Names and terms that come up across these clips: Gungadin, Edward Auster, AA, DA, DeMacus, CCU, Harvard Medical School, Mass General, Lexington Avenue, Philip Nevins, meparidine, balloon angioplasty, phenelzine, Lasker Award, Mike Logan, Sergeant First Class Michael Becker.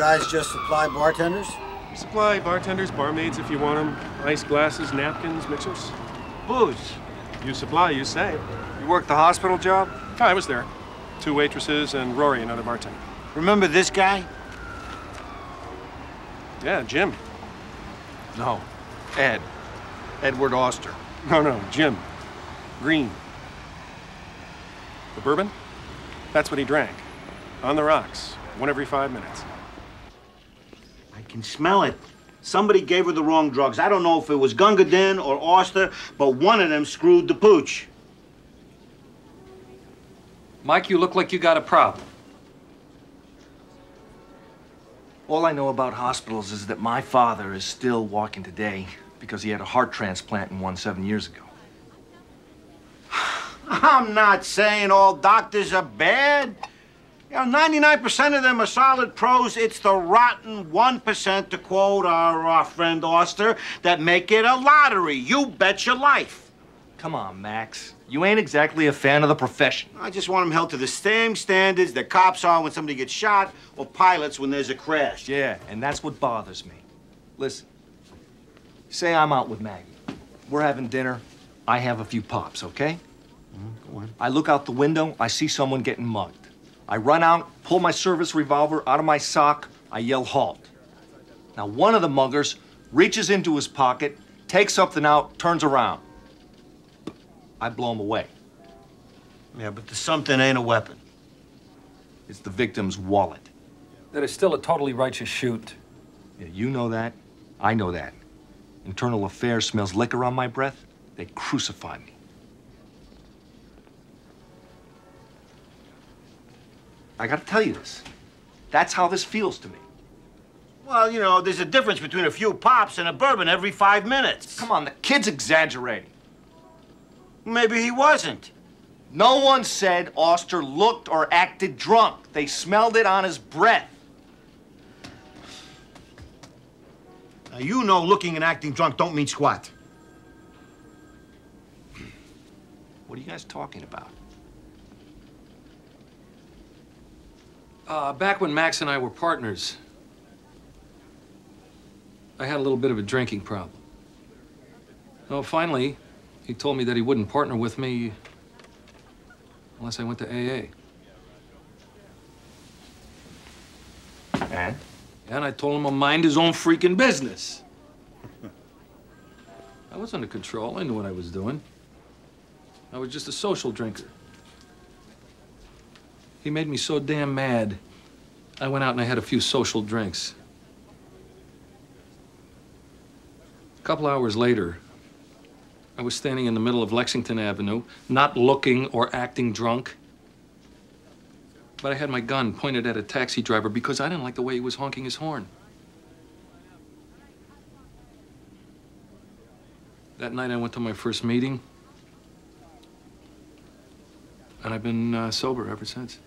guys just supply bartenders? We supply bartenders, barmaids if you want them, ice glasses, napkins, mixers. Booze. You supply, you say. You worked the hospital job? Yeah, I was there. 2 waitresses and Rory, another bartender. Remember this guy? Yeah, Jim. No, Ed. Edward Auster. No, Jim. Green. The bourbon? That's what he drank. On the rocks. 1 every 5 minutes. I can smell it. Somebody gave her the wrong drugs. I don't know if it was Gungadin or Auster, but one of them screwed the pooch. Mike, you look like you got a problem. All I know about hospitals is that my father is still walking today because he had a heart transplant and won 7 years ago. I'm not saying all doctors are bad. You know, 99% of them are solid pros. It's the rotten 1%, to quote our friend Auster, that make it a lottery. You bet your life. Come on, Max. You ain't exactly a fan of the profession. I just want them held to the same standards that cops are when somebody gets shot or pilots when there's a crash. Yeah, and that's what bothers me. Listen, say I'm out with Maggie. We're having dinner. I have a few pops, okay? Go on. I look out the window. I see someone getting mugged. I run out, pull my service revolver out of my sock, I yell, halt. Now, one of the muggers reaches into his pocket, takes something out, turns around. I blow him away. Yeah, but the something ain't a weapon. It's the victim's wallet. That is still a totally righteous shoot. Yeah, you know that. I know that. Internal Affairs smells liquor on my breath. They crucify me. I gotta tell you this. That's how this feels to me. Well, you know, there's a difference between a few pops and a bourbon every 5 minutes. Come on, the kid's exaggerating. Maybe he wasn't. No one said Auster looked or acted drunk. They smelled it on his breath. Now, you know looking and acting drunk don't mean squat. What are you guys talking about? Back when Max and I were partners, I had a little bit of a drinking problem. Well, finally, he told me that he wouldn't partner with me unless I went to AA. And? And I told him to mind his own freaking business. I was under control. I knew what I was doing. I was just a social drinker. He made me so damn mad, I went out and I had a few social drinks. A couple hours later, I was standing in the middle of Lexington Avenue, not looking or acting drunk. But I had my gun pointed at a taxi driver because I didn't like the way he was honking his horn. That night I went to my first meeting, and I've been sober ever since.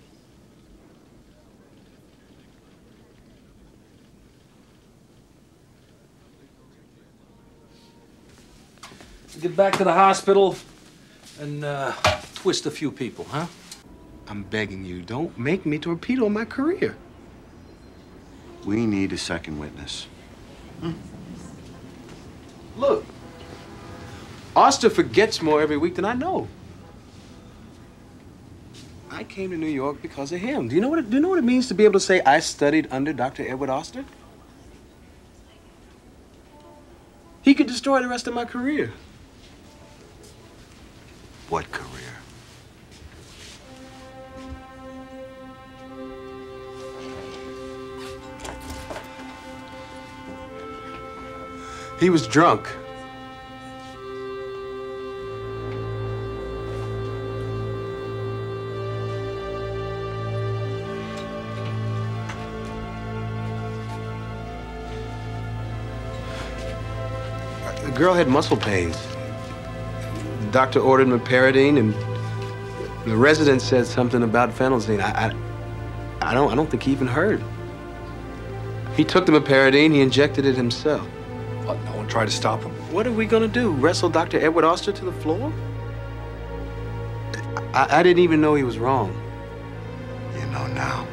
Get back to the hospital and twist a few people, huh? I'm begging you, don't make me torpedo my career. We need a second witness. Look, Auster forgets more every week than I know. I came to New York because of him. Do you know what it means to be able to say I studied under Dr. Edward Auster? He could destroy the rest of my career. What career? He was drunk. The girl had muscle pains. The doctor ordered meparidine, and the resident said something about phenelzine. I don't think he even heard. He took the meparidine. He injected it himself. But no one tried to stop him. What are we gonna do? Wrestle Dr. Edward Auster to the floor? I didn't even know he was wrong. You know now.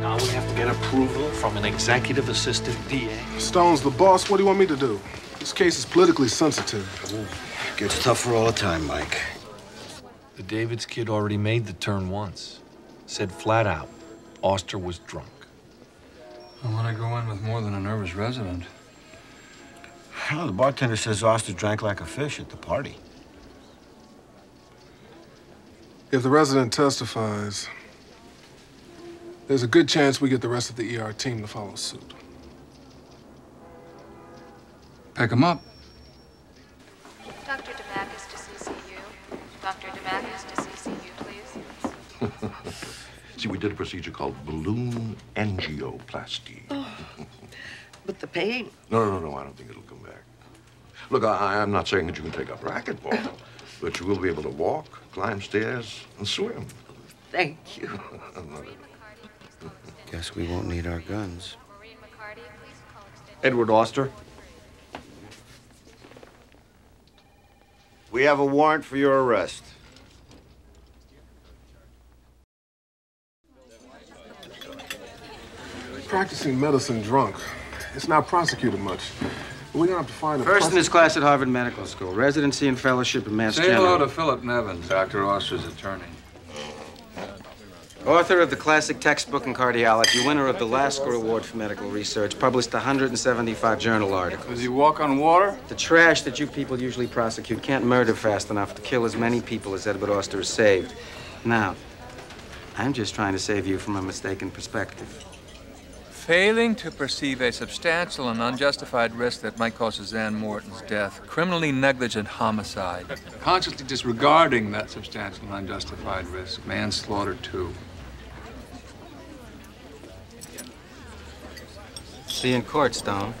Now we have to get approval from an executive assistant DA. Stone's the boss. What do you want me to do? This case is politically sensitive. Gets tougher all the time, Mike. The Davids kid already made the turn once. Said flat out, Auster was drunk. Well, when I go in with more than a nervous resident. Well, the bartender says Auster drank like a fish at the party. If the resident testifies, there's a good chance we get the rest of the ER team to follow suit. Pack them up. Dr. DeMacus to CCU. Dr. DeMacus to CCU, please. See, we did a procedure called balloon angioplasty. Oh, but the pain. No, I don't think it'll come back. Look, I'm not saying that you can take up racquetball, but you will be able to walk, climb stairs, and swim. Oh, thank you. Guess we won't need our guns. Edward Auster. We have a warrant for your arrest. Practicing medicine drunk. It's not prosecuted much. We don't have to find a first in his class at Harvard Medical School. Residency and fellowship at Mass General. Say hello to Philip Nevins, Dr. Auster's attorney. Author of the classic textbook in cardiology, winner of the Lasker Award for medical research, published 175 journal articles. Does he walk on water? The trash that you people usually prosecute can't murder fast enough to kill as many people as Edward Auster has saved. Now, I'm just trying to save you from a mistaken perspective. Failing to perceive a substantial and unjustified risk that might cause Suzanne Morton's death, criminally negligent homicide. Consciously disregarding that substantial and unjustified risk, manslaughter too. See you in court, Stone.